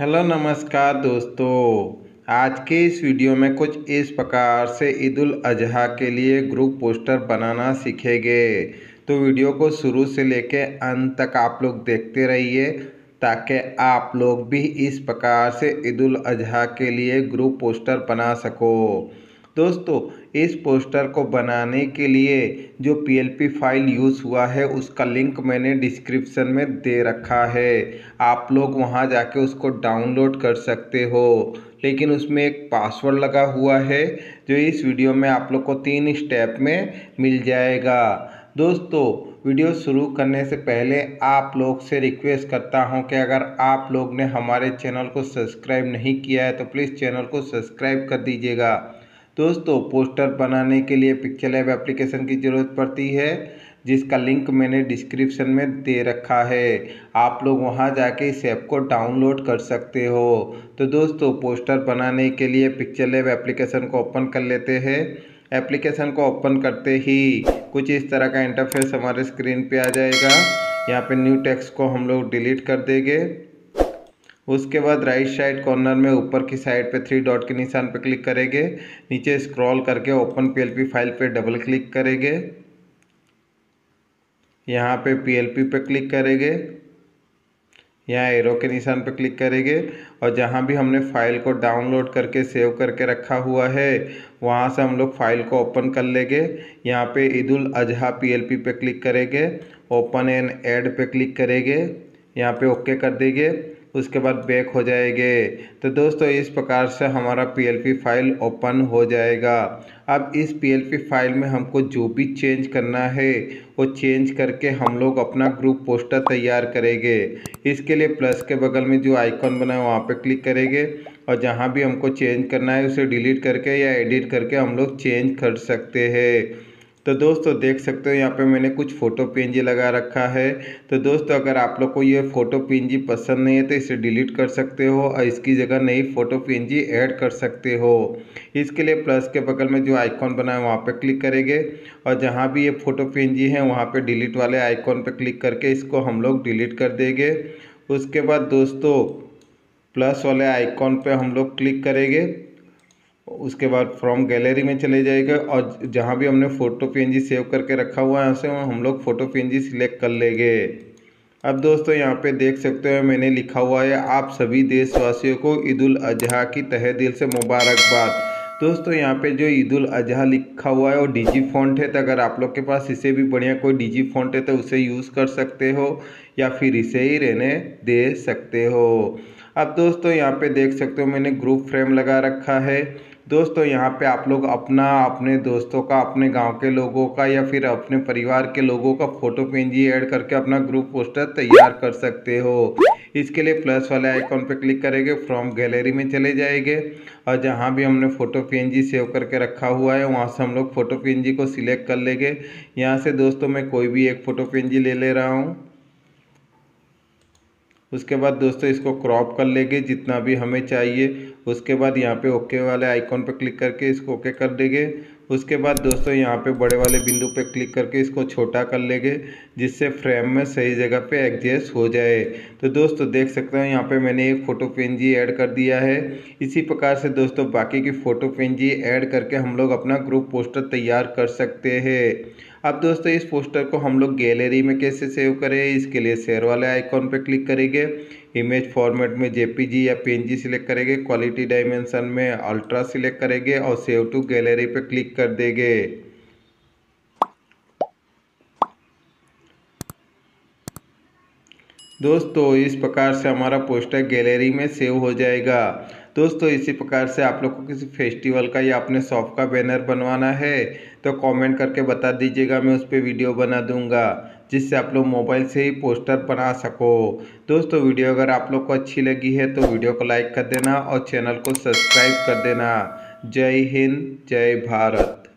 Hello नमस्कार दोस्तों, आज के इस वीडियो में कुछ इस प्रकार से ईद उल अजहा के लिए ग्रुप पोस्टर बनाना सीखेंगे। तो वीडियो को शुरू से लेके अंत तक आप लोग देखते रहिए ताकि आप लोग भी इस प्रकार से ईद उल अजहा के लिए ग्रुप पोस्टर बना सको। दोस्तों, इस पोस्टर को बनाने के लिए जो PLP फाइल यूज़ हुआ है उसका लिंक मैंने डिस्क्रिप्शन में दे रखा है, आप लोग वहां जाके उसको डाउनलोड कर सकते हो। लेकिन उसमें एक पासवर्ड लगा हुआ है जो इस वीडियो में आप लोग को 3 स्टेप में मिल जाएगा। दोस्तों, वीडियो शुरू करने से पहले आप लोग से रिक्वेस्ट करता हूं कि अगर आप लोग ने हमारे चैनल को सब्सक्राइब नहीं किया है तो प्लीज़ चैनल को सब्सक्राइब कर दीजिएगा। दोस्तों, पोस्टर बनाने के लिए पिक्सेल लैब एप्लीकेशन की ज़रूरत पड़ती है जिसका लिंक मैंने डिस्क्रिप्शन में दे रखा है, आप लोग वहां जाके इस ऐप को डाउनलोड कर सकते हो। तो दोस्तों, पोस्टर बनाने के लिए पिक्सेल लैब एप्लीकेशन को ओपन कर लेते हैं। एप्लीकेशन को ओपन करते ही कुछ इस तरह का इंटरफेस हमारे स्क्रीन पे आ जाएगा। यहाँ पर न्यू टेक्स्ट को हम लोग डिलीट कर देंगे। उसके बाद राइट साइड कॉर्नर में ऊपर की साइड पे 3 डॉट के निशान पे क्लिक करेंगे। नीचे स्क्रॉल करके ओपन PLP फाइल पे डबल क्लिक करेंगे। यहाँ पे PLP पे क्लिक करेंगे, यहाँ एरो के निशान पे क्लिक करेंगे और जहाँ भी हमने फाइल को डाउनलोड करके सेव करके रखा हुआ है वहाँ से हम लोग फाइल को ओपन कर लेंगे। यहाँ पे ईद उल अजहा PLP पे क्लिक करेंगे, ओपन एंड ऐड पे क्लिक करेंगे, यहाँ पे ओके कर देंगे। उसके बाद बैक हो जाएंगे। तो दोस्तों, इस प्रकार से हमारा PLP फाइल ओपन हो जाएगा। अब इस PLP फाइल में हमको जो भी चेंज करना है वो चेंज करके हम लोग अपना ग्रुप पोस्टर तैयार करेंगे। इसके लिए प्लस के बगल में जो आइकॉन बना है वहाँ पे क्लिक करेंगे और जहाँ भी हमको चेंज करना है उसे डिलीट करके या एडिट करके हम लोग चेंज कर सकते हैं। तो दोस्तों, देख सकते हो यहाँ पे मैंने कुछ फ़ोटो PNG लगा रखा है। तो दोस्तों, अगर आप लोग को ये फ़ोटो PNG पसंद नहीं है तो इसे डिलीट कर सकते हो और इसकी जगह नई फ़ोटो PNG ऐड कर सकते हो। इसके लिए प्लस के बगल में जो आइकॉन बना है वहाँ पे क्लिक करेंगे और जहाँ भी ये फ़ोटो PNG है वहाँ पे डिलीट वाले आइकॉन पर क्लिक करके इसको हम लोग डिलीट कर देंगे। उसके बाद दोस्तों, प्लस वाले आइकॉन पर हम लोग क्लिक करेंगे। उसके बाद फ्रॉम गैलरी में चले जाएगा और जहाँ भी हमने फ़ोटो PNG सेव करके रखा हुआ है उसे हम लोग फ़ोटो PNG सिलेक्ट कर लेंगे। अब दोस्तों, यहाँ पे देख सकते हो मैंने लिखा हुआ है, आप सभी देशवासियों को ईद उल अजहा की तहे दिल से मुबारकबाद। दोस्तों, यहाँ पे जो ईद उल अजहा लिखा हुआ है वो डिजी फॉन्ट है, तो अगर आप लोग के पास इससे भी बढ़िया कोई डिजी फॉन्ट है तो उसे यूज़ कर सकते हो या फिर इसे ही रहने दे सकते हो। अब दोस्तों, यहाँ पे देख सकते हो मैंने ग्रुप फ्रेम लगा रखा है। दोस्तों, यहाँ पे आप लोग अपना, अपने दोस्तों का, अपने गाँव के लोगों का या फिर अपने परिवार के लोगों का फ़ोटो PNG ऐड करके अपना ग्रुप पोस्टर तैयार कर सकते हो। इसके लिए प्लस वाले आइकॉन पर क्लिक करेंगे, फ्रॉम गैलरी में चले जाएंगे और जहाँ भी हमने फ़ोटो PNG सेव करके रखा हुआ है वहाँ से हम लोग फ़ोटो PNG को सिलेक्ट कर लेंगे। यहाँ से दोस्तों मैं कोई भी एक फ़ोटो PNG ले रहा हूँ। उसके बाद दोस्तों, इसको क्रॉप कर लेंगे जितना भी हमें चाहिए। उसके बाद यहाँ पे ओके वाले आइकॉन पर क्लिक करके इसको ओके कर देंगे। उसके बाद दोस्तों, यहाँ पे बड़े वाले बिंदु पे क्लिक करके इसको छोटा कर लेंगे जिससे फ्रेम में सही जगह पे एडजस्ट हो जाए। तो दोस्तों, देख सकते हो यहाँ पे मैंने एक फ़ोटो PNG ऐड कर दिया है। इसी प्रकार से दोस्तों बाकी की फ़ोटो PNG ऐड करके हम लोग अपना ग्रुप पोस्टर तैयार कर सकते हैं। अब दोस्तों, इस पोस्टर को हम लोग गैलरी में कैसे सेव करें, इसके लिए शेयर वाले आइकॉन पर क्लिक करेंगे। इमेज फॉर्मेट में JPG या PNG सिलेक्ट करेंगे, क्वालिटी डायमेंशन में अल्ट्रा सिलेक्ट करेंगे और सेव टू गैलरी पर क्लिक कर देंगे। दोस्तों, इस प्रकार से हमारा पोस्टर गैलरी में सेव हो जाएगा। दोस्तों, इसी प्रकार से आप लोग को किसी फेस्टिवल का या अपने शॉप का बैनर बनवाना है तो कमेंट करके बता दीजिएगा, मैं उस पर वीडियो बना दूंगा जिससे आप लोग मोबाइल से ही पोस्टर बना सको। दोस्तों, वीडियो अगर आप लोग को अच्छी लगी है तो वीडियो को लाइक कर देना और चैनल को सब्सक्राइब कर देना। जय हिंद, जय भारत।